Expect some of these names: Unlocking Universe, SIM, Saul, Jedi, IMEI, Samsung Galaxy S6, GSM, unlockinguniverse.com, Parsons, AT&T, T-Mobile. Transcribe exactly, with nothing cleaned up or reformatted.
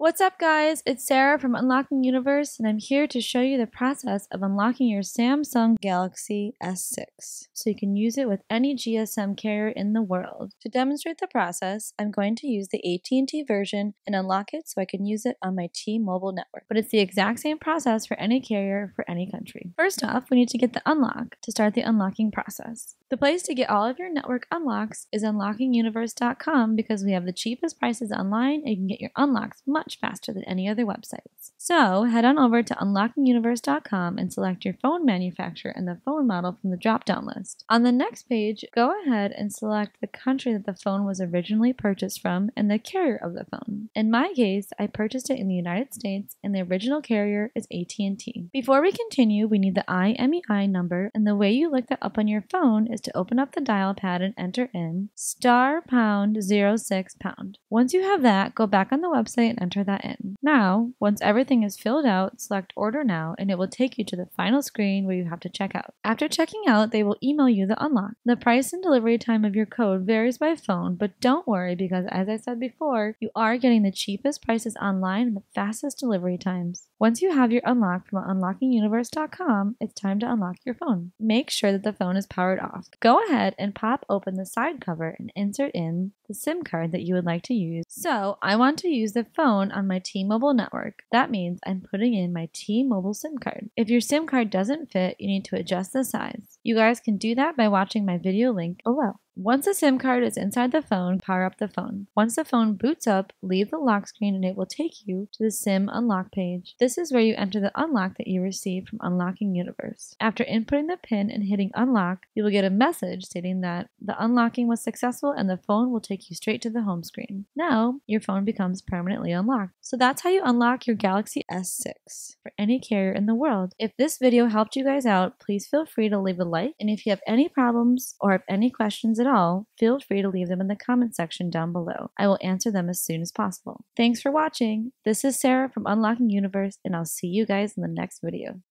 What's up guys, it's Sarah from Unlocking Universe and I'm here to show you the process of unlocking your Samsung Galaxy S six so you can use it with any G S M carrier in the world. To demonstrate the process, I'm going to use the A T and T version and unlock it so I can use it on my T-Mobile network. But it's the exact same process for any carrier for any country. First off, we need to get the unlock to start the unlocking process. The place to get all of your network unlocks is unlocking universe dot com because we have the cheapest prices online and you can get your unlocks much faster than any other websites. So head on over to unlocking universe dot com and select your phone manufacturer and the phone model from the drop-down list. On the next page, go ahead and select the country that the phone was originally purchased from and the carrier of the phone. In my case, I purchased it in the United States and the original carrier is A T and T. Before we continue, we need the I M E I number, and the way you look that up on your phone is to open up the dial pad and enter in star pound zero six pound. Once you have that, go back on the website and enter that in. Now, once everything is filled out, select order now and it will take you to the final screen where you have to check out. After checking out, they will email you the unlock. The price and delivery time of your code varies by phone, but don't worry because as I said before, you are getting the cheapest prices online and the fastest delivery times. Once you have your unlock from unlocking universe dot com, it's time to unlock your phone. Make sure that the phone is powered off. Go ahead and pop open the side cover and insert in the SIM card that you would like to use. So I want to use the phone on my T-Mobile network. That means I'm putting in my T-Mobile SIM card. If your SIM card doesn't fit, you need to adjust the size. You guys can do that by watching my video link below. Once the SIM card is inside the phone, power up the phone. Once the phone boots up, leave the lock screen and it will take you to the SIM unlock page. This is where you enter the unlock that you received from Unlocking Universe. After inputting the PIN and hitting unlock, you will get a message stating that the unlocking was successful and the phone will take you straight to the home screen. Now, your phone becomes permanently unlocked. So that's how you unlock your Galaxy S six for any carrier in the world. If this video helped you guys out, please feel free to leave a like, and if you have any problems or have any questions at all, feel free to leave them in the comment section down below. I will answer them as soon as possible. Thanks for watching. This is Sarah from Unlocking Universe, and I'll see you guys in the next video.